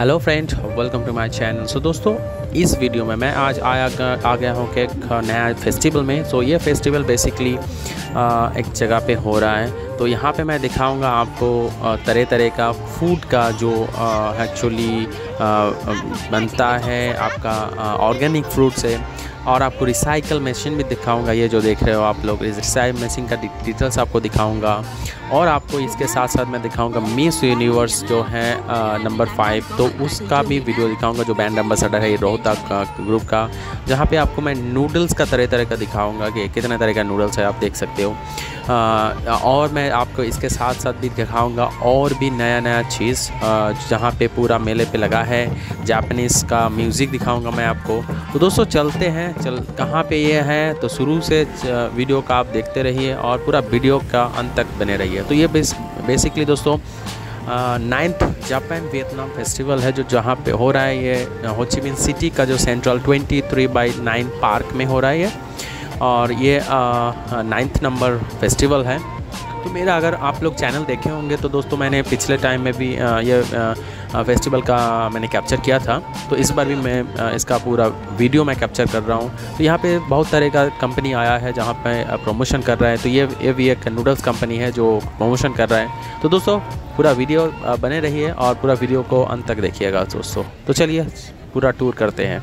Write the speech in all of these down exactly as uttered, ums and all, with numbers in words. Hello friend, welcome to my channel. So दोस्तों, इस video में मैं आज आया आ गया हूँ कि एक नया फेस्टिवल में। सो so, ये फेस्टिवल बेसिकली एक जगह पे हो रहा है। तो यहाँ पे मैं दिखाऊंगा आपको तरह तरह का फूड का जो एक्चुअली बनता है आपका ऑर्गेनिक फ्रूट से, और आपको रिसाइकल मशीन भी दिखाऊंगा। ये जो देख रहे हो आप लोग, इस रिसाइकल मशीन का डिटेल्स आपको दिखाऊंगा, और आपको इसके साथ साथ मैं दिखाऊंगा मिस यूनिवर्स जो है नंबर फाइव, तो उसका भी वीडियो दिखाऊंगा, जो ब्रांड एम्बेसडर है रोहतक का ग्रुप का, जहाँ पे आपको मैं नूडल्स का तरह तरह का दिखाऊंगा कि कितने तरह का नूडल्स है, आप देख सकते हो। आ, और मैं आपको इसके साथ साथ भी दिखाऊंगा और भी नया नया चीज़ जहाँ पे पूरा मेले पे लगा है, जापानीज़ का म्यूज़िक दिखाऊंगा मैं आपको। तो दोस्तों चलते हैं, चल कहाँ पे ये है, तो शुरू से वीडियो का आप देखते रहिए और पूरा वीडियो का अंत तक बने रहिए। तो ये बेस, बेसिकली दोस्तों नाइन्थ जापान वियतनाम फेस्टिवल है जो जहाँ पे हो रहा है, ये हो ची मिन्ह सिटी का जो सेंट्रल तेईस बाय नौ पार्क में हो रहा है ये, और ये नाइन्थ नंबर फेस्टिवल है। तो मेरा, अगर आप लोग चैनल देखे होंगे तो दोस्तों मैंने पिछले टाइम में भी आ, ये आ, फेस्टिवल का मैंने कैप्चर किया था, तो इस बार भी मैं आ, इसका पूरा वीडियो मैं कैप्चर कर रहा हूँ। तो यहाँ पे बहुत तरह का कंपनी आया है जहाँ पे प्रमोशन कर रहा है। तो ये ये भी एक नूडल्स कंपनी है जो प्रमोशन कर रहा है। तो दोस्तों पूरा वीडियो बने रहिए और पूरा वीडियो को अंत तक देखिएगा दोस्तों। तो चलिए पूरा टूर करते हैं।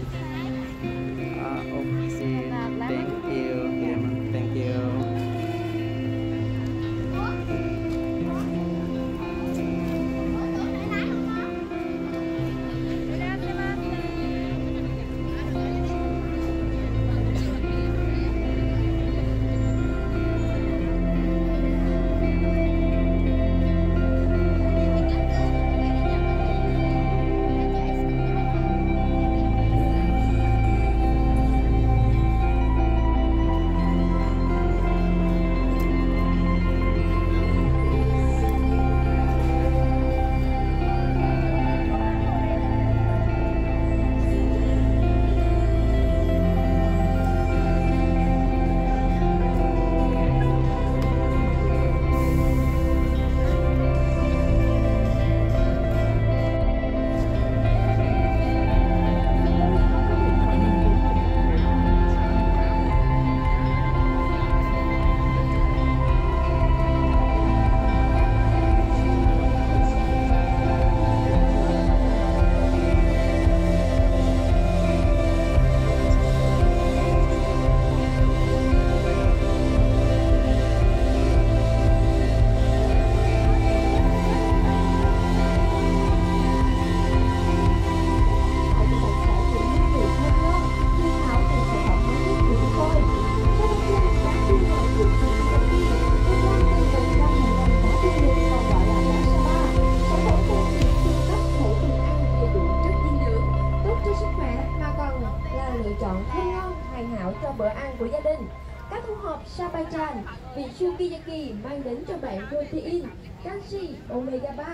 Vị sukiyaki mang đến cho bạn protein, canxi, omega ba.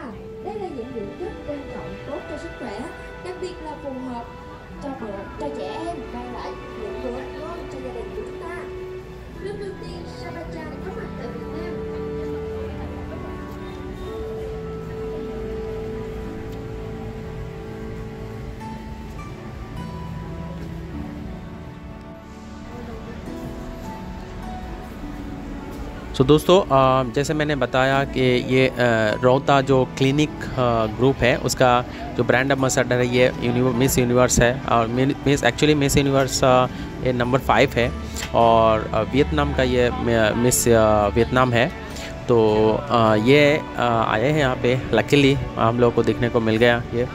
Đây là những dưỡng chất quan trọng tốt cho sức khỏe, đặc biệt là phù hợp cho bữa cho trẻ em, mang lại những bữa ngon cho gia đình của chúng ta. Lần đầu tiên Sabajan có mặt tại Việt Nam. सो so, दोस्तों आ, जैसे मैंने बताया कि ये रोहता जो clinic group है उसका जो ब्रांड एम्बेसडर है ये यूनिवर्स मिस यूनिवर्स है, और मिस एक्चुअली मिस यूनिवर्स ये नंबर फाइव है, और वियतनाम का ये मिस वियतनाम है। तो आ, ये आ, आए हैं यहाँ पे, लकीली हम लोगों को देखने को मिल गया ये।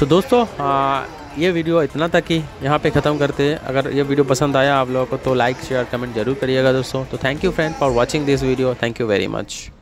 सो दोस्तों आ, ये वीडियो इतना तक ही यहाँ पे ख़त्म करते हैं। अगर ये वीडियो पसंद आया आप लोगों को तो लाइक शेयर कमेंट जरूर करिएगा दोस्तों। तो thank you friend for watching this video, thank you very much.